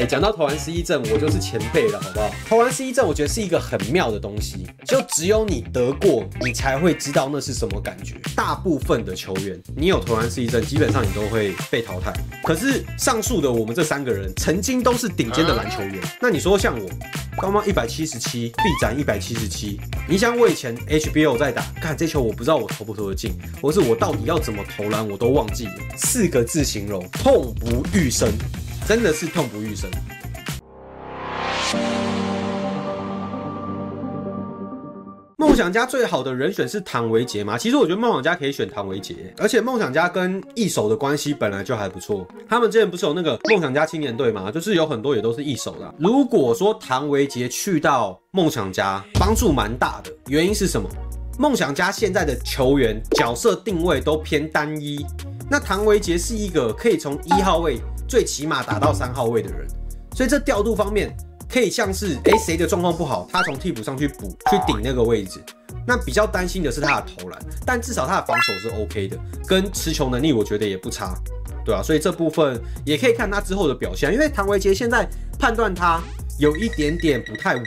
哎，讲到投篮失忆症，我就是前辈了，好不好？投篮失忆症，我觉得是一个很妙的东西，就只有你得过，你才会知道那是什么感觉。大部分的球员，你有投篮失忆症，基本上你都会被淘汰。可是上述的我们这3个人，曾经都是顶尖的篮球员。那你说像我，高帽177，臂展177，你想我以前 HBL 在打，看这球我不知道我投不投得进，或是我到底要怎么投篮，我都忘记了。4个字形容：痛不欲生。真的是痛不欲生。梦想家最好的人选是唐维杰吗？其实我觉得梦想家可以选唐维杰，而且梦想家跟一手的关系本来就还不错。他们之前不是有那个梦想家青年队吗？就是有很多也都是一手的啊。如果说唐维杰去到梦想家，帮助蛮大的。原因是什么？梦想家现在的球员角色定位都偏单一，那唐维杰是一个可以从1号位。最起码打到3号位的人，所以这调度方面可以像是，谁的状况不好，他从替补上去补，去顶那个位置。那比较担心的是他的投篮，但至少他的防守是 OK 的，跟持球能力我觉得也不差，对啊，所以这部分也可以看他之后的表现，因为唐维杰现在判断他有一点点不太稳，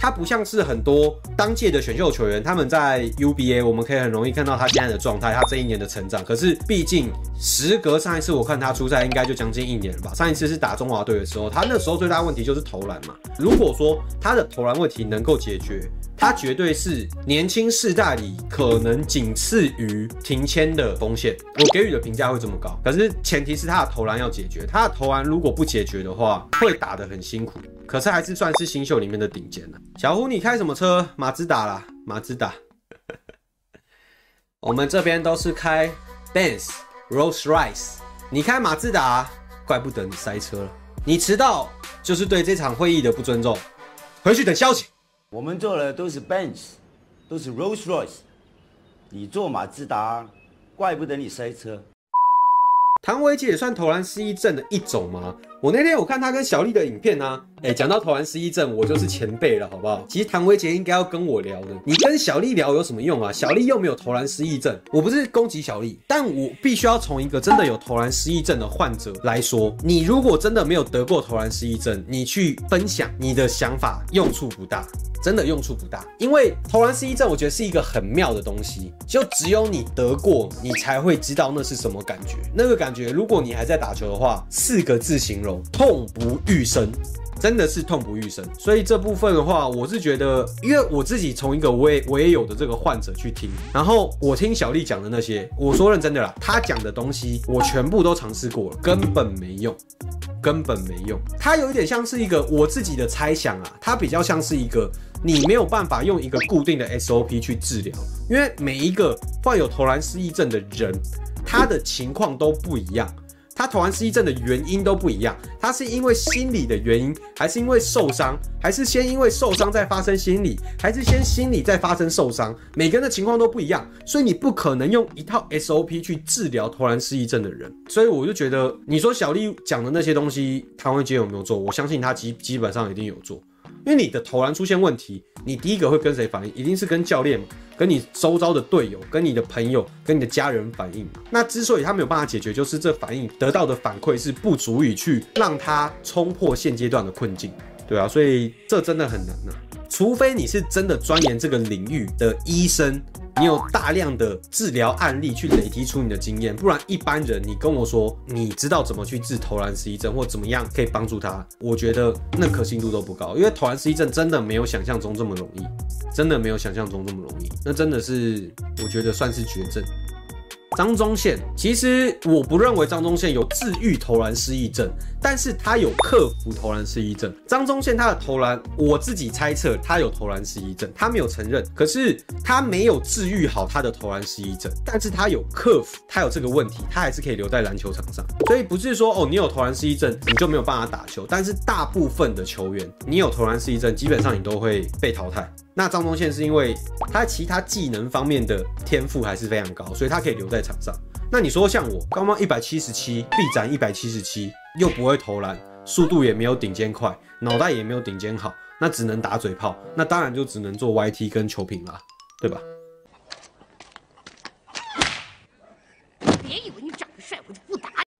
他不像是很多当届的选秀球员，他们在 UBA 我们可以很容易看到他现在的状态，他这一年的成长。可是毕竟时隔上一次我看他出赛应该就将近1年了吧，上一次是打中华队的时候，他那时候最大的问题就是投篮嘛。如果说他的投篮问题能够解决，他绝对是年轻世代里可能仅次于庭谦的锋线，我给予的评价会这么高。可是前提是他的投篮要解决，他的投篮如果不解决的话，会打得很辛苦。可是还是算是新秀里面的顶尖了。小胡，你开什么车？马自达啦，马自达。我们这边都是开 Benz、Rolls-Royce， 你开马自达，怪不得你塞车了。你迟到就是对这场会议的不尊重，回去等消息。我们坐的都是 Benz， 都是 Rolls-Royce， 你坐马自达，怪不得你塞车。唐维杰也算投篮失忆症的一种吗？我那天有看他跟小丽的影片啊，讲到投篮失忆症，我就是前辈了，好不好？其实唐维杰应该要跟我聊的，你跟小丽聊有什么用啊？小丽又没有投篮失忆症，我不是攻击小丽，但我必须要从一个真的有投篮失忆症的患者来说，你如果真的没有得过投篮失忆症，你去分享你的想法，用处不大。真的用处不大，因为投篮失忆症，我觉得是一个很妙的东西，就只有你得过，你才会知道那是什么感觉。那个感觉，如果你还在打球的话，4个字形容：痛不欲生。真的是痛不欲生，所以这部分的话，我是觉得，因为我自己从一个我也有的这个患者去听，然后我听小丽讲的那些，我说认真的啦，她讲的东西我全部都尝试过了，根本没用，根本没用。她有一点像是一个我自己的猜想啊，她比较像是一个你没有办法用一个固定的 SOP 去治疗，因为每一个患有投篮失忆症的人，他的情况都不一样。他投篮失忆症的原因都不一样，他是因为心理的原因，还是因为受伤，还是先因为受伤再发生心理，还是先心理再发生受伤，每个人的情况都不一样，所以你不可能用一套 SOP 去治疗投篮失忆症的人。所以我就觉得，你说小丽讲的那些东西，唐维杰有没有做？我相信他基本上一定有做，因为你的投篮出现问题，你第一个会跟谁反应？一定是跟教练嘛，跟你周遭的队友，跟你的朋友，跟你的家人反应。那之所以他没有办法解决，就是这反应得到的反馈是不足以去让他冲破现阶段的困境，对啊，所以这真的很难啊，除非你是真的钻研这个领域的医生，你有大量的治疗案例去累积出你的经验，不然一般人你跟我说你知道怎么去治投篮失忆症或怎么样可以帮助他，我觉得那可信度都不高，因为投篮失忆症真的没有想象中这么容易，真的没有想象中这么容易，那真的是我觉得算是绝症。张宗宪，其实我不认为张宗宪有治愈投篮失忆症，但是他有克服投篮失忆症。张宗宪他的投篮，我自己猜测他有投篮失忆症，他没有承认，可是他没有治愈好他的投篮失忆症，但是他有克服，他有这个问题，他还是可以留在篮球场上。所以不是说哦，你有投篮失忆症你就没有办法打球，但是大部分的球员，你有投篮失忆症，基本上你都会被淘汰。那张宗宪是因为他其他技能方面的天赋还是非常高，所以他可以留在场上。那你说像我，高帽177，臂展177，又不会投篮，速度也没有顶尖快，脑袋也没有顶尖好，那只能打嘴炮，那当然就只能做 YT 跟球评啦，对吧？别以为你长得帅我就不打你。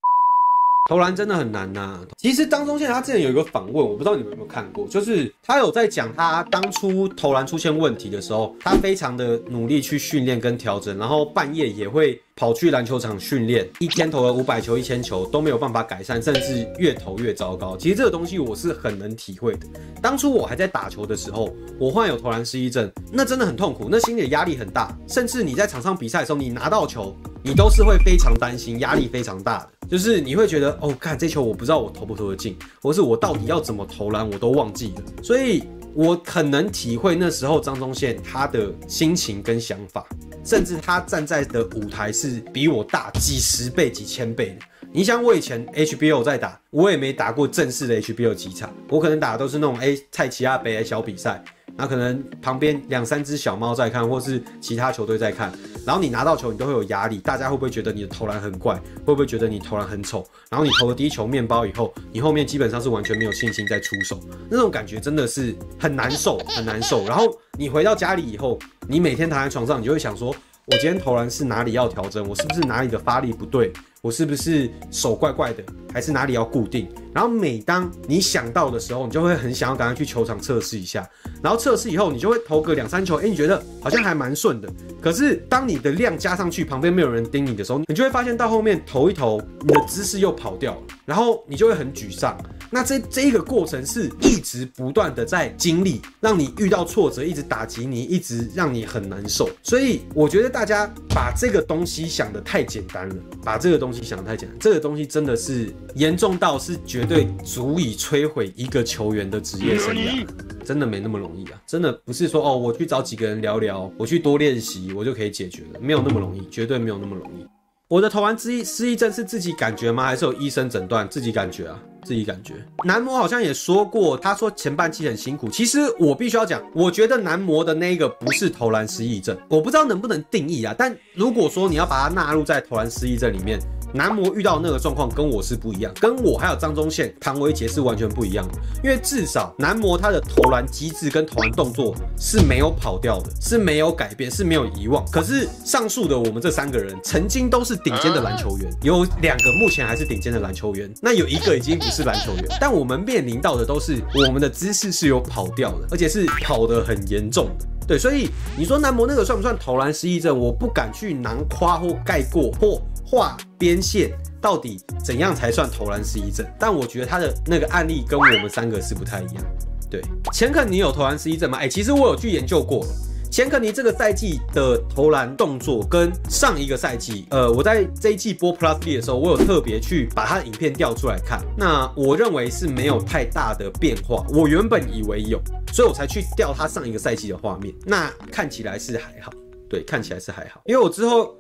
投篮真的很难呐。其实张宗宪他之前有一个访问，我不知道你们有没有看过，就是他有在讲他当初投篮出现问题的时候，他非常的努力去训练跟调整，然后半夜也会跑去篮球场训练，一天投了500球、1000球都没有办法改善，甚至越投越糟糕。其实这个东西我是很能体会的。当初我还在打球的时候，我患有投篮失忆症，那真的很痛苦，那心理的压力很大，甚至你在场上比赛的时候，你拿到球，你都是会非常担心，压力非常大的。 就是你会觉得，哦，看这球我不知道我投不投得进，或是我到底要怎么投篮，我都忘记了。所以我很能体会那时候张宗宪他的心情跟想法，甚至他站在的舞台是比我大几十倍、几千倍的。 你像我以前 HBL 在打，我也没打过正式的 HBL 几场，我可能打的都是那种蔡奇亚杯小比赛，那可能旁边2、3只小猫在看，或是其他球队在看，然后你拿到球，你都会有压力，大家会不会觉得你的投篮很怪，会不会觉得你投篮很丑？然后你投了第一球面包以后，你后面基本上是完全没有信心再出手，那种感觉真的是很难受，很难受。然后你回到家里以后，你每天躺在床上，你就会想说，我今天投篮是哪里要调整，我是不是哪里的发力不对？ 我是不是手怪怪的，还是哪里要固定？然后每当你想到的时候，你就会很想要赶快去球场测试一下。然后测试以后，你就会投个2、3球，哎，你觉得好像还蛮顺的。可是当你的量加上去，旁边没有人盯你的时候，你就会发现到后面投一投，你的姿势又跑掉了，然后你就会很沮丧。那这一个过程是一直不断的在经历，让你遇到挫折，一直打击你，一直让你很难受。所以我觉得大家把这个东西想得太简单了，把这个东西 想得太简单，这个东西真的是严重到是绝对足以摧毁一个球员的职业生涯，真的没那么容易啊！真的不是说哦，我去找几个人聊聊，我去多练习，我就可以解决的，没有那么容易，绝对没有那么容易。我的投篮失忆症是自己感觉吗？还是有医生诊断？自己感觉啊。 自己感觉，男模好像也说过，他说前半期很辛苦。其实我必须要讲，我觉得男模的那个不是投篮失忆症，我不知道能不能定义啊。但如果说你要把它纳入在投篮失忆症里面，男模遇到那个状况跟我是不一样，跟我还有张宗宪、唐维杰是完全不一样的。因为至少男模他的投篮机制跟投篮动作是没有跑掉的，是没有改变，是没有遗忘。可是上述的我们这3个人曾经都是顶尖的篮球员，有2个目前还是顶尖的篮球员，那有1个已经 是篮球员，但我们面临到的都是我们的姿势是有跑掉的，而且是跑得很严重的。对，所以你说男模那个算不算投篮失忆症？我不敢去囊括或概括或画边线，到底怎样才算投篮失忆症？但我觉得他的那个案例跟我们3个是不太一样。对，钱肯尼有投篮失忆症吗？哎，其实我有去研究过了。 钱肯尼这个赛季的投篮动作跟上一个赛季，我在这一季播 Plus B 的时候，我有特别去把他的影片调出来看。那我认为是没有太大的变化，我原本以为有，所以我才去调他上一个赛季的画面。那看起来是还好，对，看起来是还好。因为我之后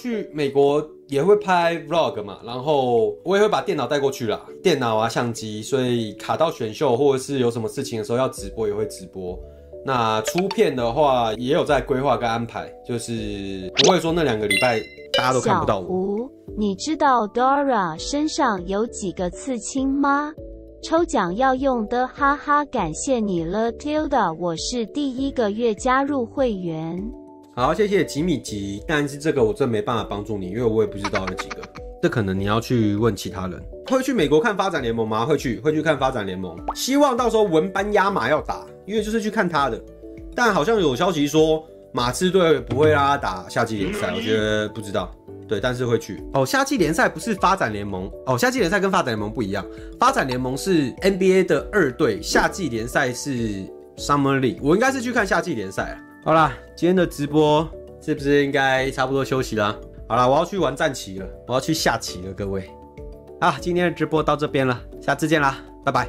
去美国也会拍 vlog 嘛，然后我也会把电脑带过去啦，电脑啊相机，所以卡到选秀或者是有什么事情的时候要直播也会直播。 那出片的话，也有在规划跟安排，就是不会说那2个礼拜大家都看不到我。小吴，你知道 Dora 身上有几个刺青吗？抽奖要用的，哈哈，感谢你了 ，Tilda， 我是第1个月加入会员。好，谢谢吉米吉，但是这个我真没办法帮助你，因为我也不知道有几个，这可能你要去问其他人。会去美国看发展联盟吗？会去看发展联盟，希望到时候文班亚马要打。 因为就是去看他的，但好像有消息说马刺队不会让他打夏季联赛，我觉得不知道。对，但是会去哦。夏季联赛不是发展联盟哦，夏季联赛跟发展联盟不一样，发展联盟是 NBA 的2队，夏季联赛是 Summer League。我应该是去看夏季联赛。好啦，今天的直播是不是应该差不多休息啦？好啦，我要去玩战棋了，我要去下棋了，各位。啊，今天的直播到这边了，下次见啦，拜拜。